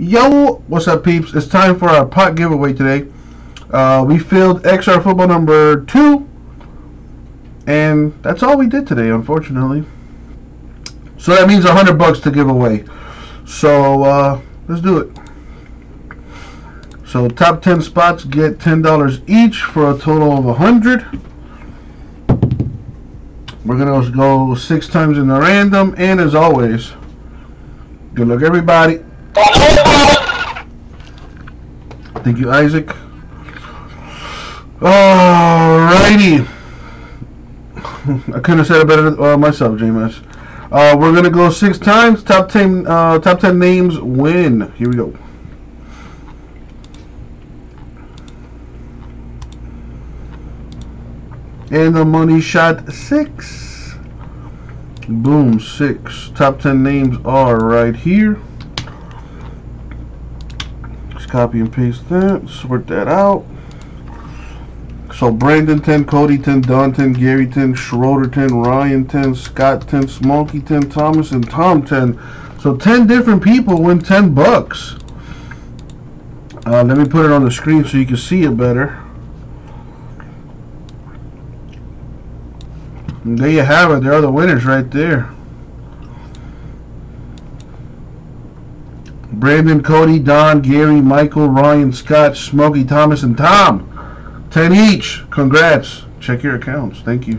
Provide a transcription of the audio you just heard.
Yo, what's up, peeps? It's time for our pot giveaway today. We filled XR football number 2, and that's all we did today, unfortunately. So that means 100 bucks to give away. So let's do it. So top 10 spots get $10 each for a total of 100. We're gonna go 6 times in the random, and as always, good luck, everybody. Thank you, Isaac. Alrighty. I couldn't have said it better myself, James. We're gonna go 6 times. Top ten names win. Here we go. And the money shot 6. Boom, 6. Top 10 names are right here. Just copy and paste that. Sort that out. So Brandon 10, Cody 10, Don 10, Gary 10, Schroeder 10, Ryan 10, Scott 10, Smokey 10, Thomas and Tom 10. So 10 different people win 10 bucks. Let me put it on the screen so you can see it better. And there you have it. There are the winners right there. Brandon, Cody, Don, Gary, Michael, Ryan, Scott, Smokey, Thomas, and Tom. 10 each. Congrats. Check your accounts. Thank you.